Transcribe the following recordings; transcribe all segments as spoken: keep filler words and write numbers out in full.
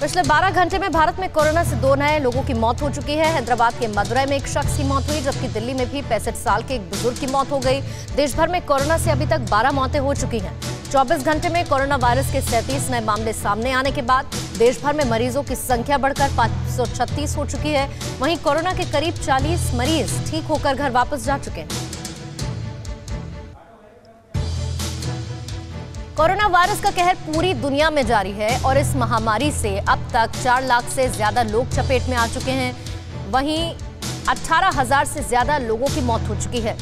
पिछले बारह घंटे में भारत में कोरोना से दो नए लोगों की मौत हो चुकी है। हैदराबाद के मदुरई में एक शख्स की मौत हुई, जबकि दिल्ली में भी पैंसठ साल के एक बुजुर्ग की मौत हो गई। देश भर में कोरोना से अभी तक बारह मौतें हो चुकी हैं। चौबीस घंटे में कोरोना वायरस के सैंतीस नए मामले सामने आने के बाद देश भर में मरीजों की संख्या बढ़कर पाँच सौ छत्तीस हो चुकी है। वहीं कोरोना के करीब चालीस मरीज ठीक होकर घर वापस जा चुके हैं। कोरोना वायरस का कहर पूरी दुनिया में जारी है और इस महामारी से अब तक चार लाख से ज्यादा लोग चपेट में आ चुके हैं। वहीं अठारह हजार से ज्यादा लोगों की मौत हो चुकी है।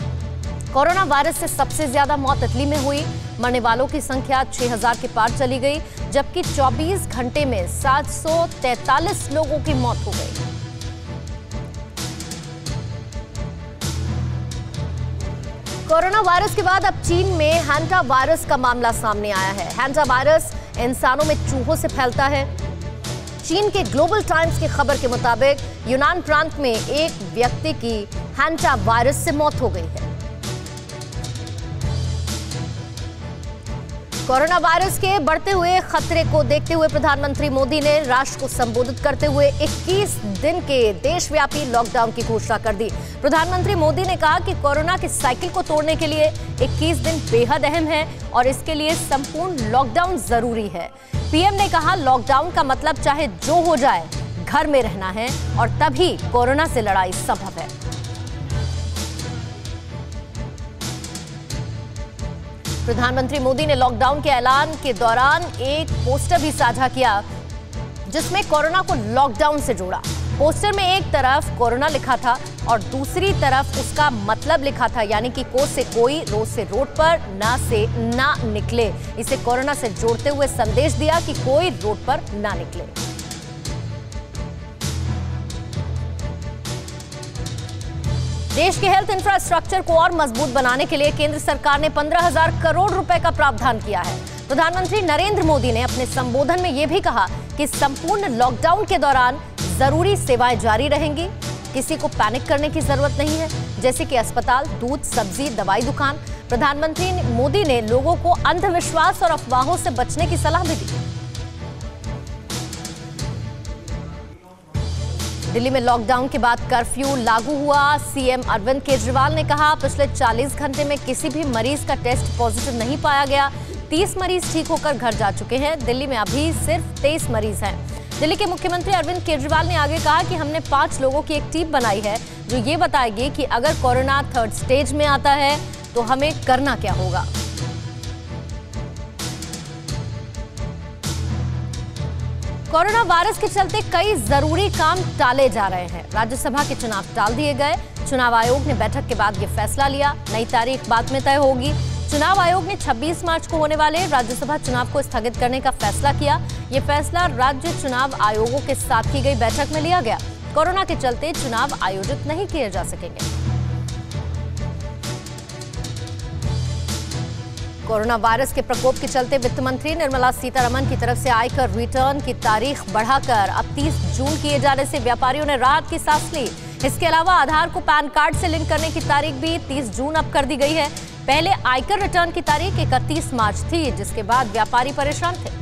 कोरोना वायरस से सबसे ज्यादा मौत इटली में हुई। मरने वालों की संख्या छह हजार के पार चली गई, जबकि चौबीस घंटे में सात सौ तैतालीस लोगों की मौत हो गई। कोरोना वायरस के बाद अब चीन में हैंटा वायरस का मामला सामने आया है। हैंटा वायरस इंसानों में चूहों से फैलता है। चीन के ग्लोबल टाइम्स की खबर के मुताबिक यूनान प्रांत में एक व्यक्ति की हैंटा वायरस से मौत हो गई है। कोरोना वायरस के बढ़ते हुए खतरे को देखते हुए प्रधानमंत्री मोदी ने राष्ट्र को संबोधित करते हुए इक्कीस दिन के देशव्यापी लॉकडाउन की घोषणा कर दी। प्रधानमंत्री मोदी ने कहा कि कोरोना के साइकिल को तोड़ने के लिए इक्कीस दिन बेहद अहम है और इसके लिए संपूर्ण लॉकडाउन जरूरी है। पीएम ने कहा, लॉकडाउन का मतलब चाहे जो हो जाए घर में रहना है और तभी कोरोना से लड़ाई संभव है। प्रधानमंत्री मोदी ने लॉकडाउन के ऐलान के दौरान एक पोस्टर भी साझा किया, जिसमें कोरोना को लॉकडाउन से जोड़ा। पोस्टर में एक तरफ कोरोना लिखा था और दूसरी तरफ उसका मतलब लिखा था, यानी कि कोस से कोई, रोड से रोड पर, ना से ना निकले। इसे कोरोना से जोड़ते हुए संदेश दिया कि कोई रोड पर ना निकले। देश के हेल्थ इंफ्रास्ट्रक्चर को और मजबूत बनाने के लिए केंद्र सरकार ने पंद्रह हजार करोड़ रुपए का प्रावधान किया है। प्रधानमंत्री नरेंद्र मोदी ने अपने संबोधन में यह भी कहा कि संपूर्ण लॉकडाउन के दौरान जरूरी सेवाएं जारी रहेंगी। किसी को पैनिक करने की जरूरत नहीं है, जैसे कि अस्पताल, दूध, सब्जी, दवाई दुकान। प्रधानमंत्री मोदी ने लोगों को अंधविश्वास और अफवाहों से बचने की सलाह भी दी। दिल्ली में लॉकडाउन के बाद कर्फ्यू लागू हुआ। सीएम अरविंद केजरीवाल ने कहा, पिछले चालीस घंटे में किसी भी मरीज का टेस्ट पॉजिटिव नहीं पाया गया। तीस मरीज ठीक होकर घर जा चुके हैं। दिल्ली में अभी सिर्फ तेईस मरीज हैं। दिल्ली के मुख्यमंत्री अरविंद केजरीवाल ने आगे कहा कि हमने पांच लोगों की एक टीम बनाई है जो ये बताएगी कि अगर कोरोना थर्ड स्टेज में आता है तो हमें करना क्या होगा। कोरोना वायरस के चलते कई जरूरी काम टाले जा रहे हैं। राज्यसभा के चुनाव टाल दिए गए। चुनाव आयोग ने बैठक के बाद ये फैसला लिया। नई तारीख बाद में तय होगी। चुनाव आयोग ने छब्बीस मार्च को होने वाले राज्यसभा चुनाव को स्थगित करने का फैसला किया। ये फैसला राज्य चुनाव आयोगों के साथ की गई बैठक में लिया गया। कोरोना के चलते चुनाव आयोजित नहीं किए जा सकेंगे। कोरोना वायरस के प्रकोप के चलते वित्त मंत्री निर्मला सीतारमन की तरफ से आयकर रिटर्न की तारीख बढ़ाकर अब तीस जून किए जाने से व्यापारियों ने राहत की सांस ली। इसके अलावा आधार को पैन कार्ड से लिंक करने की तारीख भी तीस जून अब कर दी गई है। पहले आयकर रिटर्न की तारीख इकतीस मार्च थी, जिसके बाद व्यापारी परेशान थे।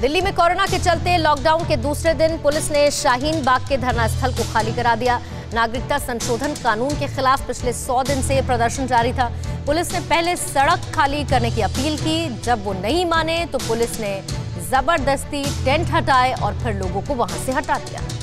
दिल्ली में कोरोना के चलते लॉकडाउन के दूसरे दिन पुलिस ने शाहीन बाग के धरना स्थल को खाली करा दिया। नागरिकता संशोधन कानून के खिलाफ पिछले सौ दिन से प्रदर्शन जारी था। पुलिस ने पहले सड़क खाली करने की अपील की। जब वो नहीं माने तो पुलिस ने जबरदस्ती टेंट हटाए और फिर लोगों को वहां से हटा दिया।